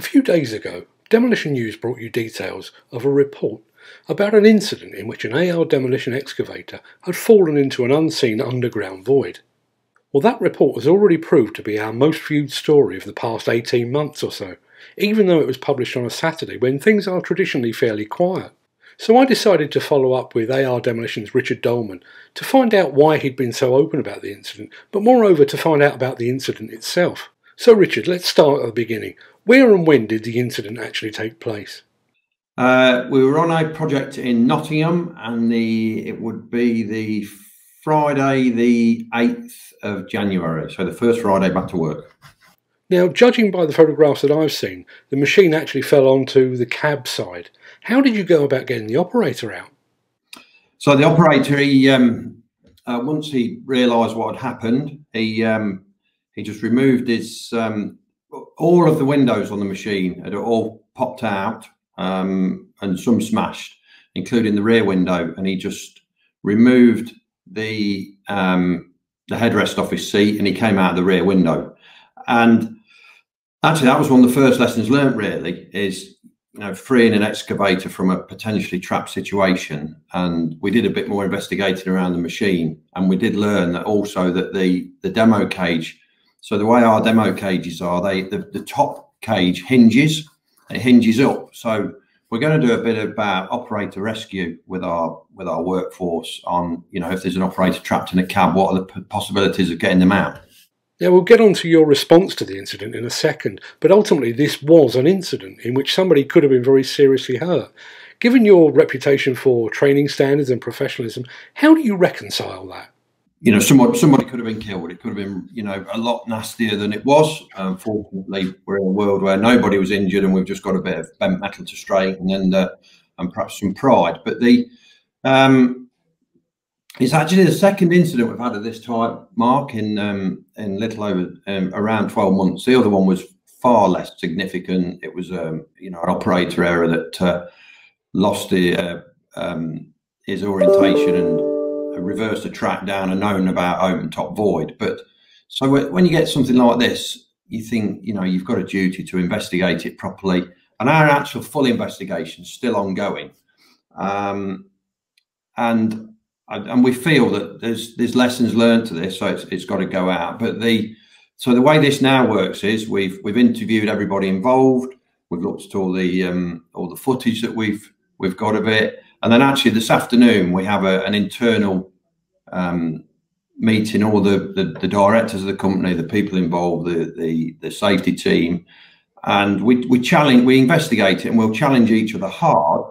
A few days ago, Demolition News brought you details of a report about an incident in which an AR demolition excavator had fallen into an unseen underground void. Well, that report has already proved to be our most viewed story of the past 18 months or so, even though it was published on a Saturday when things are traditionally fairly quiet. So I decided to follow up with AR Demolition's Richard Dolman to find out why he'd been so open about the incident, but moreover to find out about the incident itself. So Richard, let's start at the beginning. Where and when did the incident actually take place? We were on a project in Nottingham, and it would be the Friday the 8th of January, so the first Friday back to work. Now, judging by the photographs that I've seen, the machine actually fell onto the cab side. How did you go about getting the operator out? So the operator, once he realised what had happened, he just removed his... all of the windows on the machine had all popped out and some smashed, including the rear window, and he just removed the headrest off his seat and he came out of the rear window. And actually that was one of the first lessons learnt, really, is, you know, freeing an excavator from a potentially trapped situation. And we did a bit more investigating around the machine, and we did learn that also that the demo cage, so the way our demo cages are, the top cage hinges, it hinges up. So we're going to do a bit about operator rescue with our workforce on, you know, if there's an operator trapped in a cab, what are the possibilities of getting them out? Yeah, we'll get on to your response to the incident in a second, but ultimately this was an incident in which somebody could have been very seriously hurt. Given your reputation for training standards and professionalism, how do you reconcile that? You know, somebody could have been killed. It could have been, you know, a lot nastier than it was. Unfortunately, we're in a world where nobody was injured, and we've just got a bit of bent metal to straighten and perhaps some pride. But it's actually the second incident we've had of this type, Mark, in little over around 12 months. The other one was far less significant. It was, you know, an operator error that lost his orientation and reverse the track down a known about open top void. But so when you get something like this, you think, you know, you've got a duty to investigate it properly, and our actual full investigation is still ongoing, and we feel that there's lessons learned to this, so it's got to go out. But so the way this now works is we've interviewed everybody involved, we've looked at all the footage that we've got of it. And then actually this afternoon, we have an internal meeting, all the directors of the company, the people involved, the safety team. And we investigate it, and we'll challenge each other hard,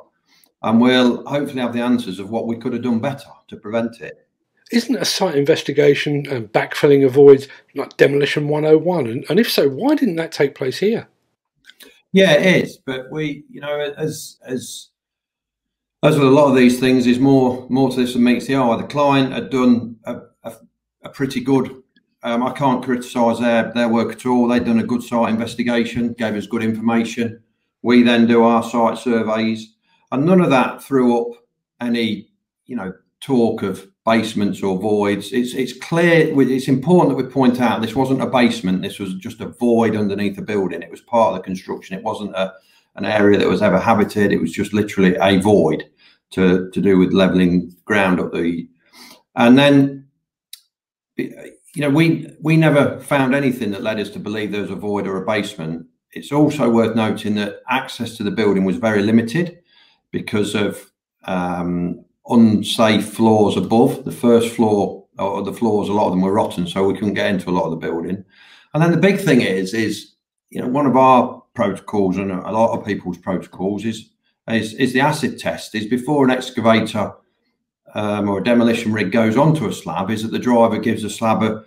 and we'll hopefully have the answers of what we could have done better to prevent it. Isn't a site investigation and backfilling of voids like Demolition 101? And if so, why didn't that take place here? Yeah, it is. But we, you know, as with a lot of these things, is more to this than meets the eye. The client had done a pretty good, I can't criticise their work at all. They'd done a good site investigation, gave us good information. We then do our site surveys, and none of that threw up any, you know, talk of basements or voids. It's clear, it's important that we point out this wasn't a basement. This was just a void underneath a building. It was part of the construction. It wasn't an area that was ever habited. It was just literally a void to do with levelling ground up the, and then, you know, we never found anything that led us to believe there was a void or a basement. It's also worth noting that access to the building was very limited because of unsafe floors above. The first floor, or the floors, a lot of them were rotten, so we couldn't get into a lot of the building. And then the big thing is, you know, one of our protocols, and a lot of people's protocols, is the acid test. Is before an excavator or a demolition rig goes onto a slab, is that the driver gives the slab a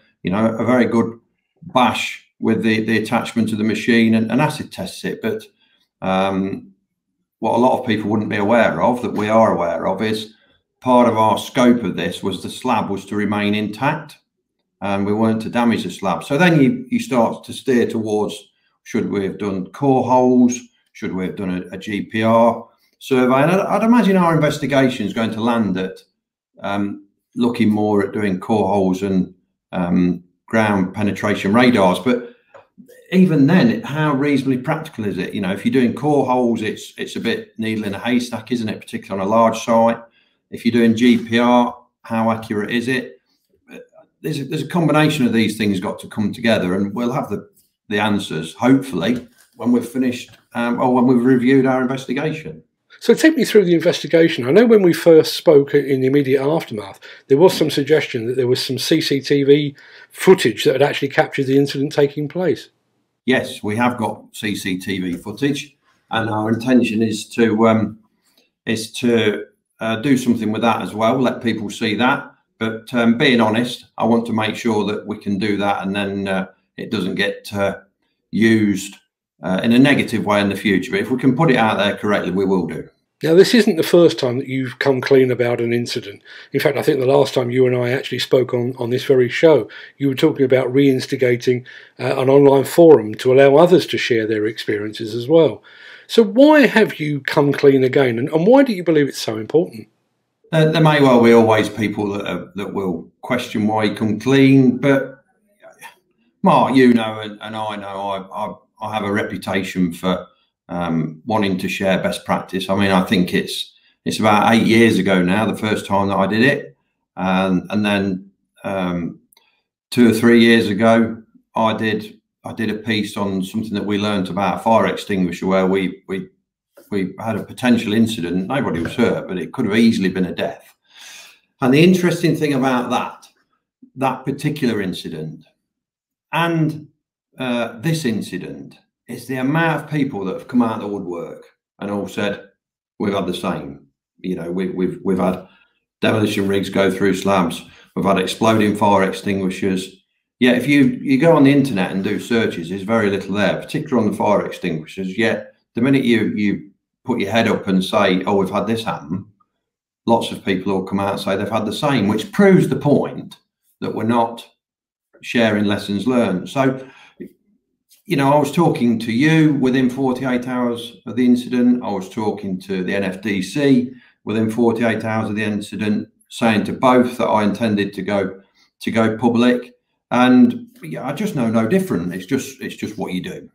very good bash with the attachment to the machine and acid tests it. But what a lot of people wouldn't be aware of, that we are aware of, is part of our scope of this was the slab was to remain intact, and we weren't to damage the slab. So then you start to steer towards, should we have done core holes? Should we have done a GPR survey? And I'd imagine our investigation is going to land at looking more at doing core holes and ground penetration radars. But even then, how reasonably practical is it? You know, if you're doing core holes, it's a bit needle in a haystack, isn't it? Particularly on a large site. If you're doing GPR, how accurate is it? There's a combination of these things got to come together, and we'll have the answers, hopefully, when we've finished, or when we've reviewed our investigation. So take me through the investigation. I know when we first spoke in the immediate aftermath, there was some suggestion that there was some CCTV footage that had actually captured the incident taking place. Yes, we have got CCTV footage, and our intention is to do something with that as well, let people see that. But being honest, I want to make sure that we can do that, and then it doesn't get used in a negative way in the future. But if we can put it out there correctly, we will do. Now, this isn't the first time that you've come clean about an incident. In fact, I think the last time you and I actually spoke on this very show, you were talking about reinstigating an online forum to allow others to share their experiences as well. So why have you come clean again, and why do you believe it's so important? There may well be always people that will question why you come clean, but Mark, you know, and I know, I have a reputation for wanting to share best practice. I mean, I think it's about 8 years ago now, the first time that I did it, and then 2 or 3 years ago, I did a piece on something that we learned about a fire extinguisher where we had a potential incident. Nobody was hurt, but it could have easily been a death. And the interesting thing about that particular incident and this incident is the amount of people that have come out of the woodwork and all said, we've had the same. You know, we've had demolition rigs go through slabs. We've had exploding fire extinguishers. Yeah, if you go on the internet and do searches, there's very little there, particularly on the fire extinguishers. Yet the minute you put your head up and say, oh, we've had this happen, lots of people will come out and say they've had the same, which proves the point that we're not sharing lessons learned. So, you know, I was talking to you within 48 hours of the incident. I was talking to the NFDC within 48 hours of the incident, saying to both that I intended to go public. And yeah, I just know no different. It's just what you do.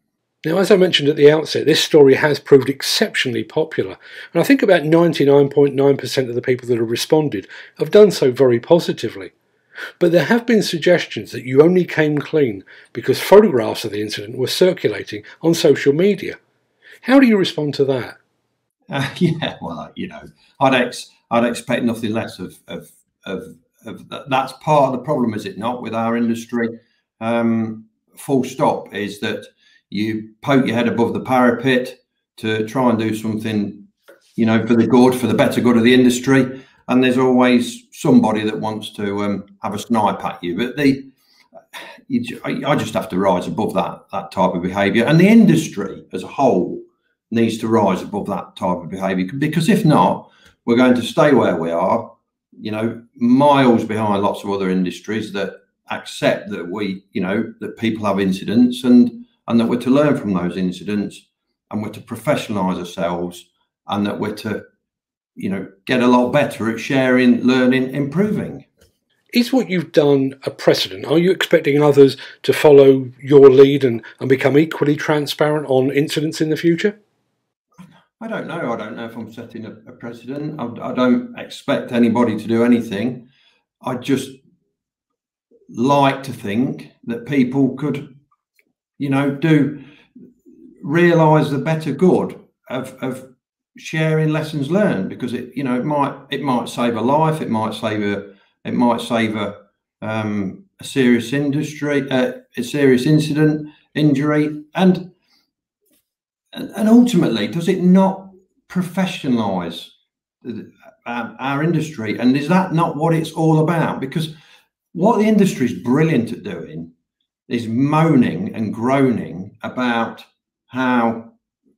Now, as I mentioned at the outset, this story has proved exceptionally popular, and I think about 99.9% of the people that have responded have done so very positively. But there have been suggestions that you only came clean because photographs of the incident were circulating on social media. How do you respond to that? Yeah, well, you know, I'd expect nothing less of that. That's part of the problem, is it not, with our industry? Full stop is that you poke your head above the parapet to try and do something, you know, for the good, for the better good of the industry. And there's always somebody that wants to have a snipe at you. But I just have to rise above that type of behaviour. And the industry as a whole needs to rise above that type of behaviour, because if not, we're going to stay where we are, you know, miles behind lots of other industries that accept that we, you know, that people have incidents and that we're to learn from those incidents, and we're to professionalise ourselves, and that we're to, you know, get a lot better at sharing, learning, improving. Is what you've done a precedent? Are you expecting others to follow your lead and become equally transparent on incidents in the future? I don't know. I don't know if I'm setting a precedent. I don't expect anybody to do anything. I just like to think that people could, you know, do realise the better good of sharing lessons learned, because it, you know, it might save a life, it might save a serious industry, a serious incident, injury, and ultimately, does it not professionalise our industry? And is that not what it's all about? Because what the industry is brilliant at doing is moaning and groaning about how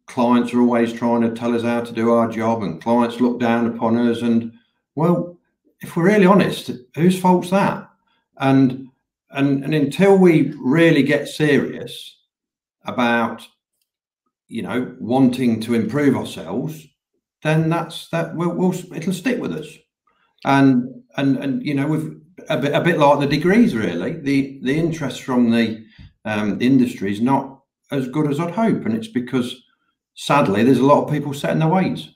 clients are always trying to tell us how to do our job, and clients look down upon us. And well, if we're really honest, whose fault's that? And until we really get serious about, you know, wanting to improve ourselves, then it'll stick with us. And you know, with a bit like the degrees, really, the interest from the industry is not as good as I'd hope. And it's because, sadly, there's a lot of people set in their ways.